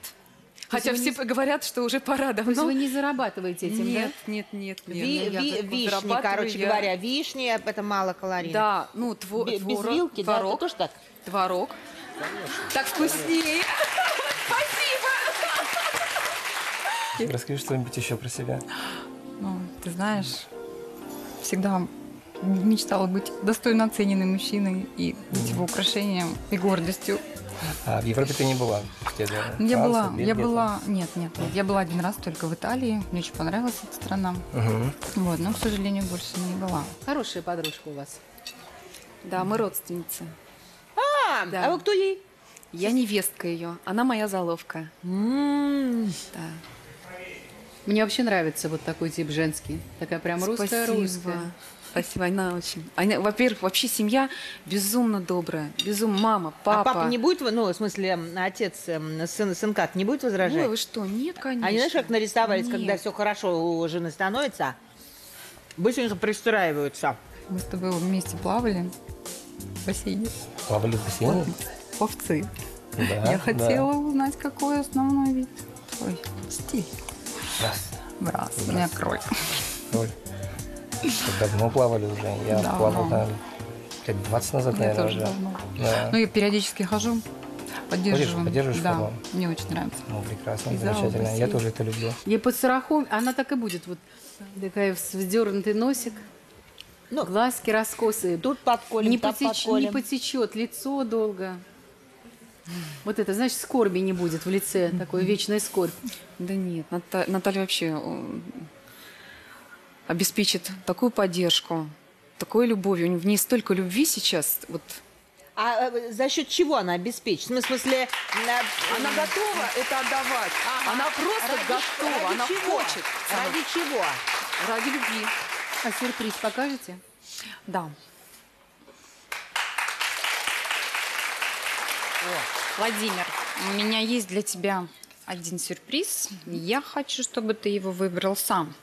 Хотя все не... говорят, что уже пора давно. Но вы не зарабатываете этим, нет, да? Нет, нет, нет. Ви, ну, ви, вишни, короче я... говоря. Вишни, это мало калорий. Да, ну, тво... Без творог, вилки, да? Творог. Тоже так? Творог. Конечно. Так вкуснее. Расскажи что-нибудь еще про себя. Ну, ты знаешь, всегда мечтала быть достойно оцененным мужчиной и быть его украшением и гордостью. А в Европе ты не была? Я Франция, была, Бельгия, я была, нет, нет, нет, я была один раз только в Италии, мне очень понравилась эта страна. Угу. Вот, но, к сожалению, больше не была. Хорошая подружка у вас. Да, мы родственницы. А, да. А вы кто ей? Я невестка ее, она моя заловка. М-м-м. Да. Мне вообще нравится вот такой тип женский. Такая прям русская-русская. Спасибо, она очень. Во-первых, вообще семья безумно добрая. Безумно. Мама, папа. А папа не будет, ну, в смысле, отец, сын, сынка не будет возражать? Ой, вы что? Нет, конечно. Они, знаешь, как нарисовались, нет, когда все хорошо у жены становится? Быстренько пристраиваются. Мы с тобой вместе плавали в бассейне. Плавали в бассейне? Овцы. Да, Я да. хотела узнать, какой основной вид. Ой, стиль. Раз. Раз. У меня кроль. Кроль. Давно плавали уже. Я да, плавал, да. Лет двадцать назад, наверное, уже. Да. Ну, я периодически хожу, поддерживаю. Поддерживаешь, да. По-моему? Мне очень нравится. Ну, прекрасно, и замечательно. Я тоже это люблю. Я под сарахом, она так и будет. Вот такая вздернутый носик. Ну, глазки раскосые. Тут подколем, не там потеч... подколем. Не потечет лицо долго. Вот это, значит, скорби не будет в лице, mm-hmm. такой вечной скорбь. Да нет, Ната... Наталья вообще обеспечит такую поддержку, такой любовью. У нее столько любви сейчас. Вот. А за счет чего она обеспечит? В смысле, она готова это отдавать. А-а-а. Она просто ради готова, ради она чего? Хочет. Ради она... чего? Ради любви. А сюрприз покажете? Да. Владимир, у меня есть для тебя один сюрприз. Я хочу, чтобы ты его выбрал сам.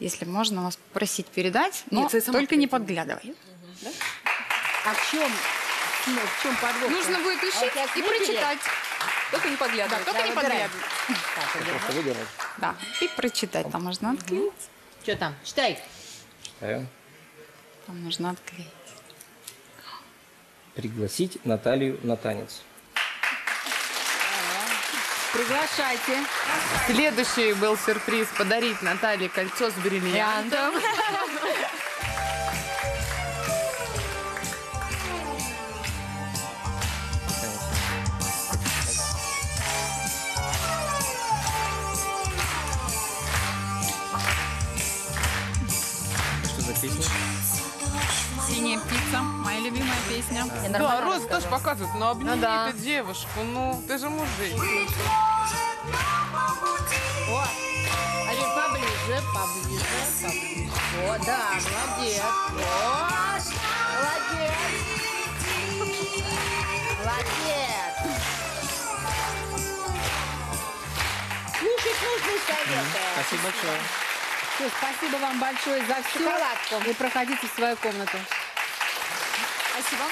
Если можно, вас попросить передать, но Нет, только не подглядывай. Угу. Да? А в чем, ну, в чем подвох? Нужно будет учить а и прочитать. Только не подглядывай. Да, только не подглядывай. Так, да. И прочитать. Там можно отклеить. Что там? Читай. Читаю. Там нужно отклеить. Пригласить Наталью на танец. Приглашайте. Следующий был сюрприз — подарить Наталье кольцо с бриллиантом. песня. Да, Роза тоже показывает, но обними ты девушку, ну ты же мужик. А теперь поближе, поближе, поближе. О, да, молодец. Молодец. Молодец. Слушать нужные советы. Спасибо большое. Все, спасибо вам большое за всю шоколадку. Вы проходите в свою комнату. Спасибо.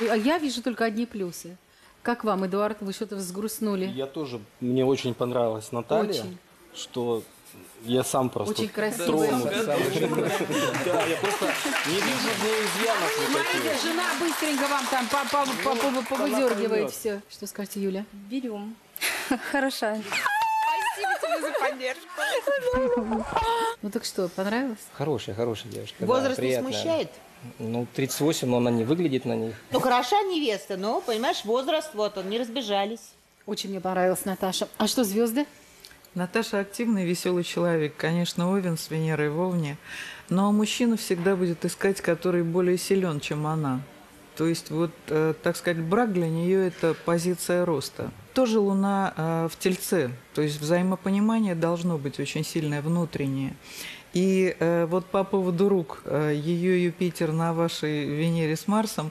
Спасибо. Я вижу только одни плюсы. Как вам, Эдуард? Вы что-то взгрустнули. Я тоже. Мне очень понравилась Наталья. Очень. Что я сам просто очень тронут. Да, я просто не вижу в ней изъянов. Смотрите, жена быстренько вам там повыдергивает все. Что скажете, Юля? Берем. Хорошая. За поддержку. Ну так что, понравилось? Хорошая, хорошая девушка. Возраст да, не смущает? Ну, тридцать восемь, но она не выглядит на них. Ну, хороша невеста, но, понимаешь, возраст, вот он, не разбежались. Очень мне понравилась Наташа. А что, звезды? Наташа активный, веселый человек. Конечно, Овен с Венерой в Овне. Но мужчина всегда будет искать, который более силен, чем она. То есть, вот, э, так сказать, брак для нее – это позиция роста. Тоже Луна э, в Тельце, то есть взаимопонимание должно быть очень сильное, внутреннее. И э, вот по поводу рук, э, ее Юпитер на вашей Венере с Марсом,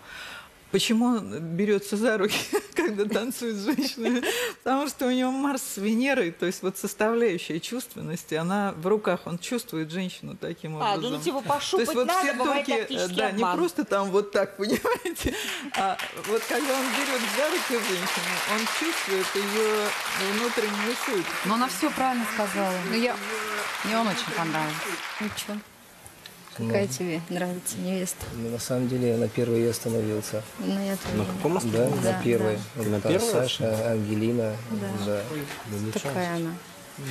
почему он берется за руки, когда танцует женщина? Потому что у него Марс с Венерой, то есть вот составляющая чувственности, она в руках, он чувствует женщину таким образом. А, ну типа пошупать надо, бывает тактический обман. Да, не просто там вот так, понимаете, а вот когда он берет за руки женщину, он чувствует ее внутреннюю суть. Но она все правильно сказала. Мне он очень понравился. Ничего. Какая ну, тебе нравится невеста? Ну, на самом деле, на первой я остановился. Ну, я на каком остановился? Да, да, на первой. Да. На первой? Саша, Ангелина. Да. Да. Да, такая она.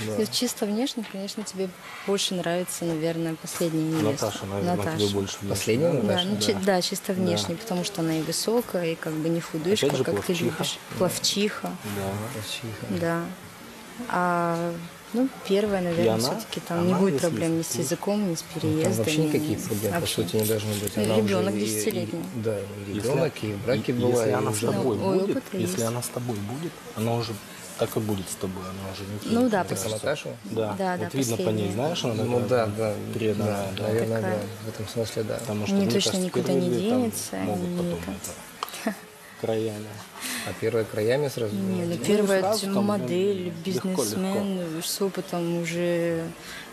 Да. И чисто внешне, конечно, тебе больше нравится, наверное, последняя невеста. Наташа, наверное, Наташа. Тебе больше. Последняя Наташа? Да, ну, да. Чи да чисто внешне, да. Потому что она и высокая, и как бы не худышка, как плавчиха. Ты любишь. Да. Плавчиха. Да, плавчиха. Да. А... Ну, первая, наверное, все-таки там она не будет проблем ни с языком, ни с переездом. Ну, вообще никаких проблем, вообще. По сути, не должно быть. Она ребенок десятилетний. Да, ребенок и в браке бывает. Если она с тобой будет, если она с тобой будет, она уже так и будет с тобой. Она уже не ну да, просто. Наташу? Да, да, вот видно по ней, знаешь, она ну, да, да, преданная. Наверное, да, в этом смысле, да. Потому что, мне кажется, никуда не денется. Могут потом это... Краями. А первая краями сразу? Не, ну первая ну, сразу, модель, там, бизнесмен, легко, легко. С опытом уже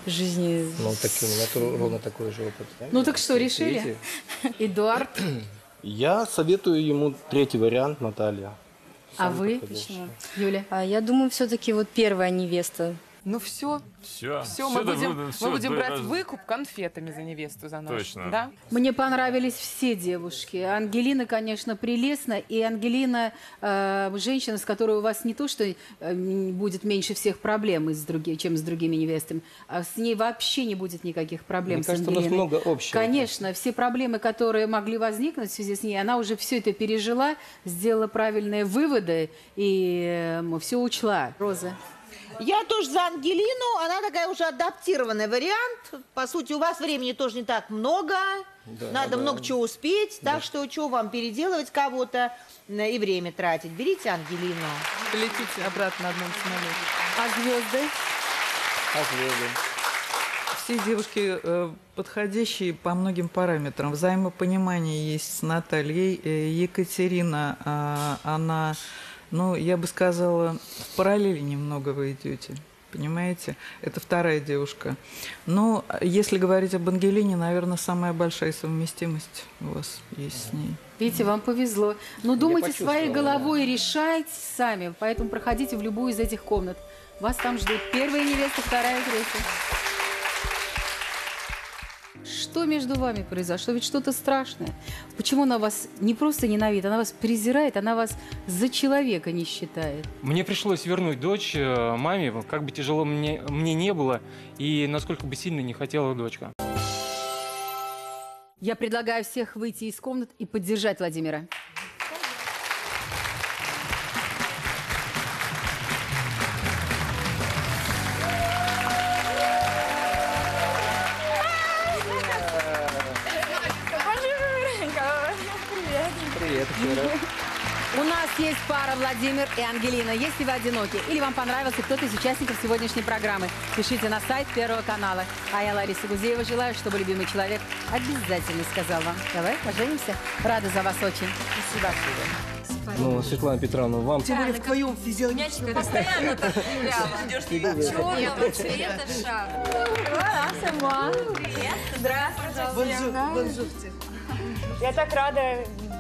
жизни. Ну, так у меня ровно такой же опыт. Ну, так что, решили? Эдуард? Я советую ему третий вариант, Наталья. А вы? Почему? Юля? А я думаю, все-таки вот первая невеста. Ну все, все, все, мы, все будем, мы все будем брать раз... выкуп конфетами за невесту, за нас. Точно. Да? Мне понравились все девушки. Ангелина, конечно, прелестна. И Ангелина, э, женщина, с которой у вас не то, что э, будет меньше всех проблем, с други, чем с другими невестами, а с ней вообще не будет никаких проблем. Мне кажется, у нас много общего. Конечно, все проблемы, которые могли возникнуть в связи с ней, она уже все это пережила, сделала правильные выводы и э, все учла. Роза. Я тоже за Ангелину, она такая уже адаптированный вариант. По сути, у вас времени тоже не так много, да, надо да. много чего успеть, да. Так что что вам переделывать кого-то и время тратить? Берите Ангелину. Летите обратно на одном самолете. А звезды? А звезды. Все девушки подходящие по многим параметрам. Взаимопонимание есть с Натальей. Екатерина, она... Ну, я бы сказала, в параллели немного вы идете, понимаете? Это вторая девушка. Но если говорить об Ангелине, наверное, самая большая совместимость у вас есть с ней. Видите, вам повезло. Но думайте своей головой, решайте сами. Поэтому проходите в любую из этих комнат. Вас там ждут первая невеста, вторая, третья. Что между вами произошло? Ведь что-то страшное. Почему она вас не просто ненавидит, она вас презирает, она вас за человека не считает? Мне пришлось вернуть дочь маме, как бы тяжело мне, мне не было, и насколько бы сильно не хотела дочка. Я предлагаю всех выйти из комнат и поддержать Владимира. Привет, Вера. У нас есть пара Владимир и Ангелина. Если вы одиноки или вам понравился кто-то из участников сегодняшней программы, пишите на сайт Первого канала. А я, Лариса Гузеева, желаю, чтобы любимый человек обязательно сказал вам: давай поженимся. Рада за вас очень. Спасибо. Ну, Светлана Петровна, вам... Тем более вдвоем физиологично. Постоянно так удивляла. Черного цвета шар. Ура, сама. Привет. Здравствуйте. Я так рада,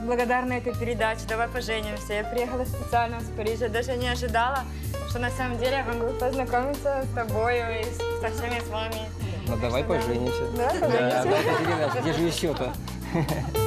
благодарна этой передаче. Давай поженимся. Я приехала специально с Парижа. Даже не ожидала, что на самом деле я могу познакомиться с тобой и со всеми с вами. Ну, давай поженимся. Да, поженимся. Где же еще-то?